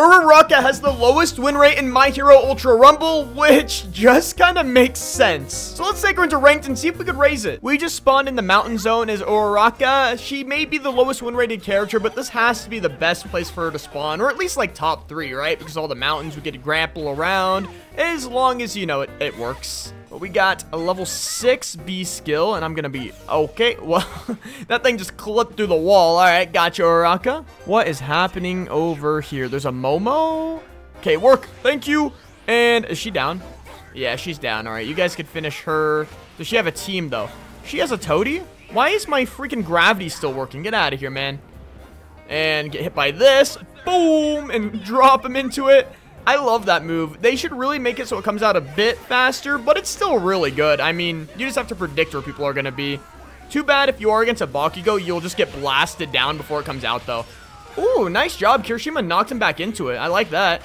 Uraraka has the lowest win rate in My Hero Ultra Rumble, which just kind of makes sense. So let's take her into ranked and see if we could raise it. We just spawned in the mountain zone as Uraraka. She may be the lowest win rated character, but this has to be the best place for her to spawn, or at least like top 3, right? Because all the mountains we get to grapple around, as long as, you know, it works. But we got a level 6 B skill, and I'm gonna be okay. Well, that thing just clipped through the wall. All right, gotcha, Uraraka. What is happening over here? There's a Momo. Okay, work. Thank you. And is she down? Yeah, she's down. All right, you guys could finish her. Does she have a team though? She has a Toadie? Why is my freaking gravity still working? Get out of here, man. And get hit by this. Boom, and drop him into it. I love that move. They should really make it so it comes out a bit faster, but it's still really good. I mean, you just have to predict where people are going to be. Too bad if you are against a Bakugo, you'll just get blasted down before it comes out, though. Ooh, nice job. Kirishima knocked him back into it. I like that.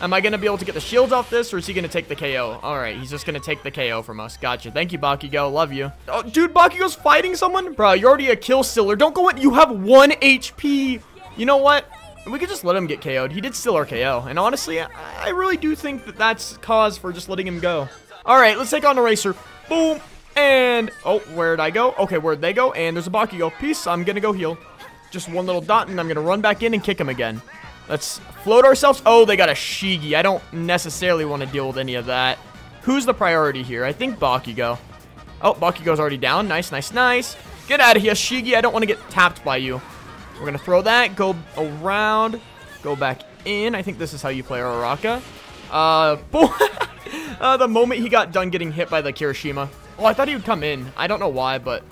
Am I going to be able to get the shields off this, or is he going to take the KO? All right, he's just going to take the KO from us. Gotcha. Thank you, Bakugo. Love you. Oh, dude, Bakugo's fighting someone? Bro, you're already a kill stealer. Don't go in. You have 1 HP. You know what? We could just let him get KO'd. He did steal our KO. And honestly, I really do think that that's cause for just letting him go. All right, let's take on Eraser. Boom. And, oh, where'd I go? Okay, where'd they go? And there's a Bakugo. Peace. I'm going to go heal. Just one little dot, and I'm going to run back in and kick him again. Let's float ourselves. Oh, they got a Shigi. I don't necessarily want to deal with any of that. Who's the priority here? I think Bakugo. Oh, Bakugo's already down. Nice, nice, nice. Get out of here, Shigi. I don't want to get tapped by you. We're going to throw that, go around, go back in. I think this is how you play Uraraka. The moment he got done getting hit by the Kirishima. Oh, I thought he would come in. I don't know why, but...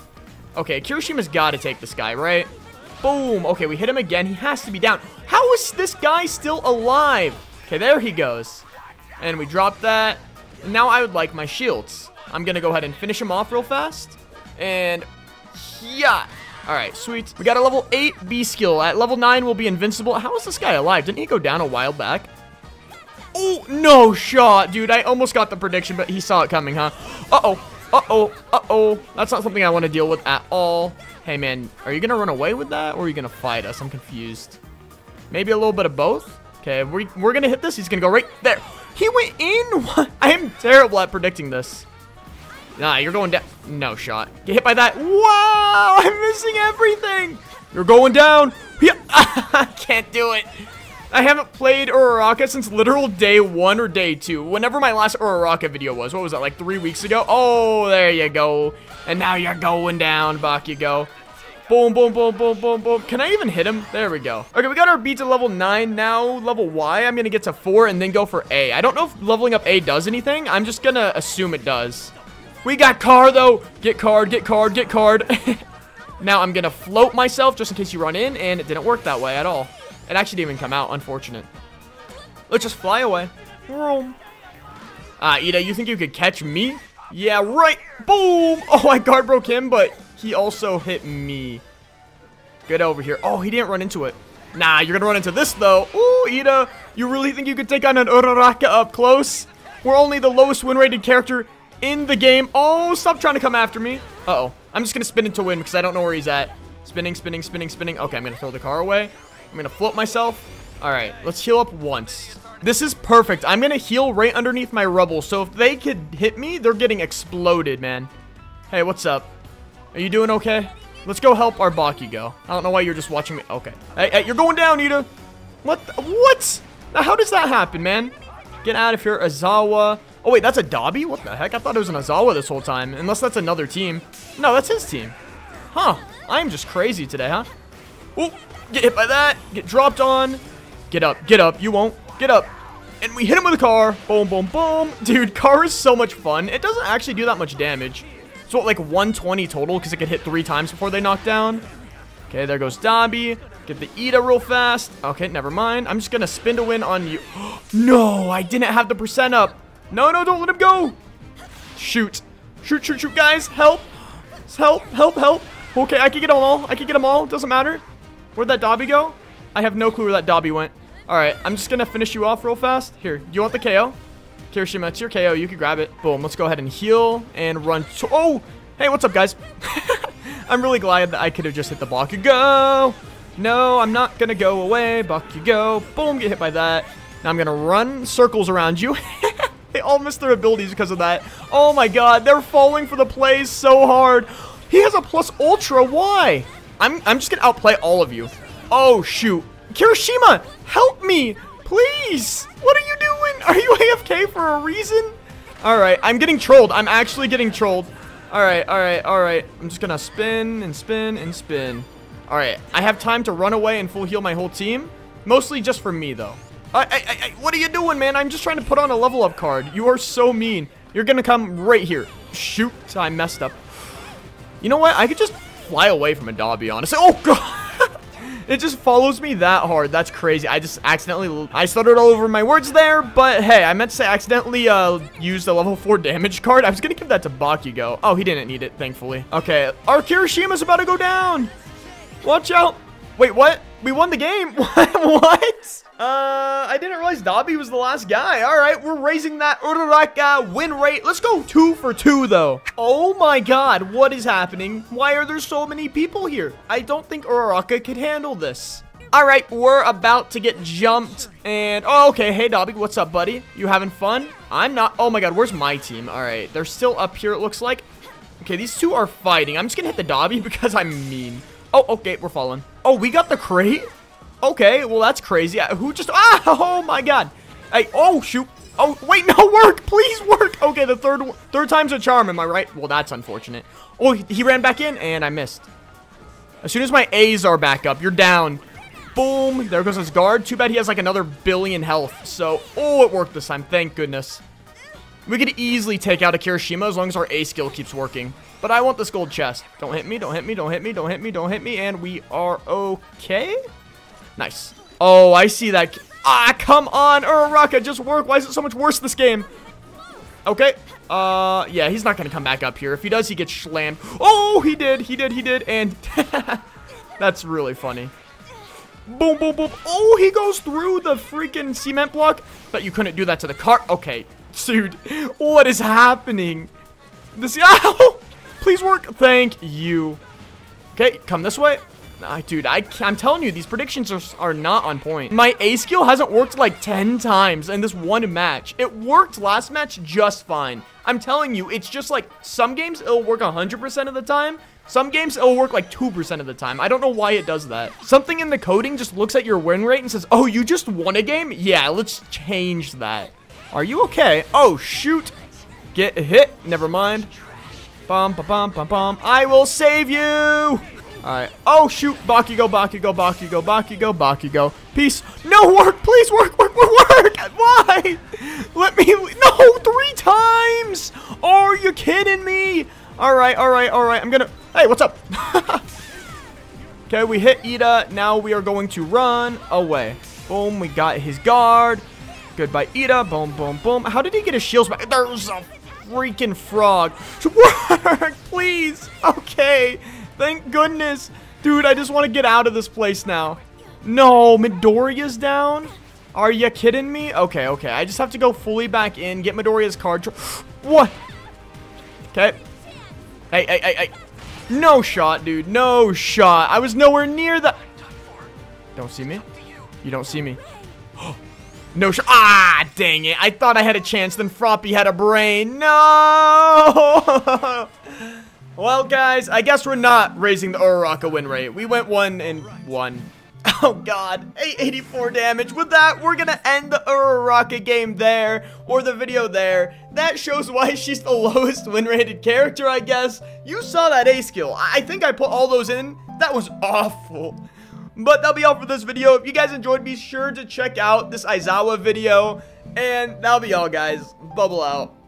Okay, Kirishima's got to take this guy, right? Boom. Okay, we hit him again. He has to be down. How is this guy still alive? Okay, there he goes. And we drop that. Now I would like my shields. I'm going to go ahead and finish him off real fast. And... yeah. All right, sweet. We got a level 8 B skill. At level 9, we'll be invincible. How is this guy alive? Didn't he go down a while back? Oh, no shot, dude. I almost got the prediction, but he saw it coming, huh? Uh-oh, uh-oh, uh-oh. That's not something I want to deal with at all. Hey, man, are you going to run away with that, or are you going to fight us? I'm confused. Maybe a little bit of both? Okay, we're going to hit this. He's going to go right there. He went in? What? I am terrible at predicting this. Nah, you're going down. No shot. Get hit by that. Wow, I'm missing everything. You're going down. Yeah. I can't do it. I haven't played Uraraka since literal day 1 or day 2. Whenever my last Uraraka video was. What was that, like 3 weeks ago? Oh, there you go. And now you're going down, Bakugo. Boom, boom, boom, boom, boom, boom. Can I even hit him? There we go. Okay, we got our B to level 9 now. Level Y, I'm going to get to 4 and then go for A. I don't know if leveling up A does anything. I'm just going to assume it does. We got car, though. Get card, get card, get card. Now I'm going to float myself just in case you run in, and it didn't work that way at all. It actually didn't even come out. Unfortunate. Let's just fly away. Ah, Iida, you think you could catch me? Yeah, right. Boom. Oh, I guard broke him, but he also hit me. Get over here. Oh, he didn't run into it. Nah, you're going to run into this, though. Ooh, Iida, you really think you could take on an Uraraka up close? We're only the lowest win-rated character in the game. Oh, stop trying to come after me. Uh-oh. I'm just going to spin it to win because I don't know where he's at. Spinning, spinning, spinning, spinning. Okay, I'm going to throw the car away. I'm going to float myself. All right, let's heal up once. This is perfect. I'm going to heal right underneath my rubble. So if they could hit me, they're getting exploded, man. Hey, what's up? Are you doing okay? Let's go help our Bakugo. I don't know why you're just watching me. Okay. Hey, you're going down, Iida. What? What? Now, how does that happen, man? Get out of here, Aizawa. Oh, wait, that's a Dobby? What the heck? I thought it was an Aizawa this whole time. Unless that's another team. No, that's his team. Huh. I'm just crazy today, huh? Ooh, get hit by that. Get dropped on. Get up. Get up. You won't. Get up. And we hit him with a car. Boom, boom, boom. Dude, car is so much fun. It doesn't actually do that much damage. It's what, like 120 total because it could hit 3 times before they knock down. Okay, there goes Dabi. Get the Iida real fast. Okay, never mind. I'm just going to spin to win on you. No, I didn't have the percent up. No, no, don't let him go. Shoot. Shoot, shoot, shoot, guys. Help. Help, help, help. Okay, I can get them all. I can get them all. Doesn't matter. Where'd that Dobby go? I have no clue where that Dobby went. All right, I'm just going to finish you off real fast. Here, do you want the KO? Kirishima, it's your KO. You can grab it. Boom, let's go ahead and heal and run. Oh, hey, what's up, guys? I'm really glad that I could have just hit the block and go. No, I'm not gonna go away. Bakugo. Boom, get hit by that. Now I'm gonna run circles around you. They all missed their abilities because of that. Oh my god, they're falling for the plays so hard. He has a plus ultra. Why? I'm just gonna outplay all of you. Oh shoot. Kirishima, help me, please. What are you doing? Are you AFK for a reason? Alright, I'm getting trolled. I'm actually getting trolled. Alright, alright, alright. I'm just gonna spin and spin and spin. Alright, I have time to run away and full heal my whole team. Mostly just for me, though. What are you doing, man? I'm just trying to put on a level up card. You are so mean. You're gonna come right here. Shoot, I messed up. You know what? I could just fly away from a Dobby, honestly. Oh, God. It just follows me that hard. That's crazy. I just accidentally... I stuttered all over my words there, but hey, I meant to say accidentally used a level 4 damage card. I was going to give that to Bakugo. Oh, he didn't need it, thankfully. Okay, our Kirishima's about to go down. Watch out. Wait, what? We won the game. What? I didn't realize Dabi was the last guy. All right, we're raising that Uraraka win rate. Let's go 2 for 2, though. Oh my god, what is happening? Why are there so many people here? I don't think Uraraka could handle this. All right, we're about to get jumped. And, oh, okay. Hey, Dabi, what's up, buddy? You having fun? I'm not. Oh my god, where's my team? All right, they're still up here, it looks like. Okay, these two are fighting. I'm just gonna hit the Dabi because I'm mean. Oh, okay, we're falling. Oh, we got the crate? Okay, well, that's crazy. Who just... Ah, oh, my God. Hey, oh, shoot. Oh, wait, no, work. Please work. Okay, the third time's a charm. Am I right? Well, that's unfortunate. Oh, he ran back in, and I missed. As soon as my A's are back up, you're down. Boom. There goes his guard. Too bad he has, like, another billion health. So, oh, it worked this time. Thank goodness. We could easily take out a Kirishima as long as our A skill keeps working. But I want this gold chest. Don't hit me, don't hit me, don't hit me, don't hit me, don't hit me. And we are okay. Nice. Oh, I see that. Ah, come on, Uraraka, just work. Why is it so much worse this game? Okay. Yeah, he's not going to come back up here. If he does, he gets slammed. Oh, he did, he did, he did. And that's really funny. Boom, boom, boom. Oh, he goes through the freaking cement block. But you couldn't do that to the car. Okay, dude, what is happening? This... Ow! Please work. Thank you. Okay, come this way. Nah, dude, I'm telling you, these predictions are not on point. My A skill hasn't worked like 10 times in this one match. It worked last match just fine. I'm telling you, it's just like some games it'll work 100% of the time. Some games it'll work like 2% of the time. I don't know why it does that. Something in the coding just looks at your win rate and says, oh, you just won a game? Yeah, let's change that. Are you okay? Oh, shoot. Get hit. Never mind. Bum, bum, bum, bum, bum. I will save you. All right. Oh, shoot. Bakugo, Bakugo, Bakugo, Bakugo, Bakugo. Peace. No, work. Please work, work, work, work. Why? Let me. No, 3 times. Are you kidding me? All right, all right, all right. I'm going to. Hey, what's up? Okay, we hit Iida. Now we are going to run away. Boom. We got his guard. Goodbye, Iida. Boom, boom, boom. How did he get his shields back? There's a freaking frog. Work, please. Okay, thank goodness. Dude, I just want to get out of this place now. No, Midoriya's down. Are you kidding me? Okay, okay, I just have to go fully back in, get Midoriya's card. What? Okay. Hey, hey, hey, hey. No shot, dude. No shot. I was nowhere near that. Don't see me. You don't see me. No shot. Ah, dang it. I thought I had a chance, then Froppy had a brain. No! Well, guys, I guess we're not raising the Uraraka win rate. We went 1 and 1. Oh, God. 884 damage. With that, we're going to end the Uraraka game there, or the video there. That shows why she's the lowest win-rated character, I guess. You saw that A skill. I think I put all those in. That was awful. But that'll be all for this video. If you guys enjoyed, be sure to check out this Aizawa video. And that'll be all, guys. Bubble out.